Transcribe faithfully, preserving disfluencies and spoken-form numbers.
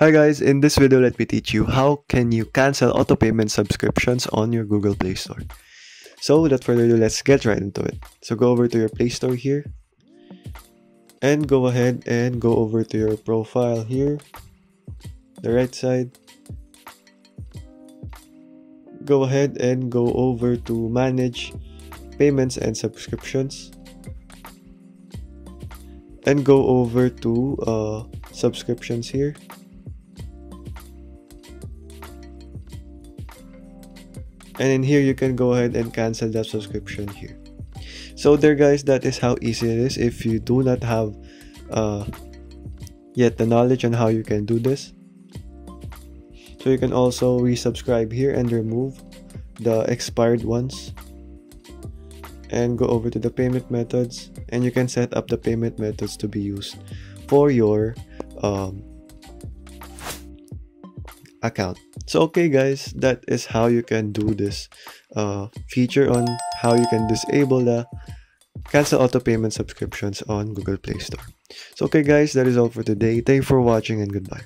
Hi guys, in this video let me teach you how can you cancel auto payment subscriptions on your Google Play Store. So without further ado, let's get right into it. So go over to your Play Store here and go ahead and go over to your profile here, the right side. Go ahead and go over to manage payments and subscriptions and go over to uh, subscriptions here. And in here, you can go ahead and cancel that subscription here. So there guys, that is how easy it is. If you do not have uh, yet the knowledge on how you can do this. So you can also resubscribe here and remove the expired ones. And go over to the payment methods. And you can set up the payment methods to be used for your um, account. So okay guys, that is how you can do this uh, feature on how you can disable the cancel auto payment subscriptions on Google Play Store. So okay guys, that is all for today. Thank you for watching and goodbye.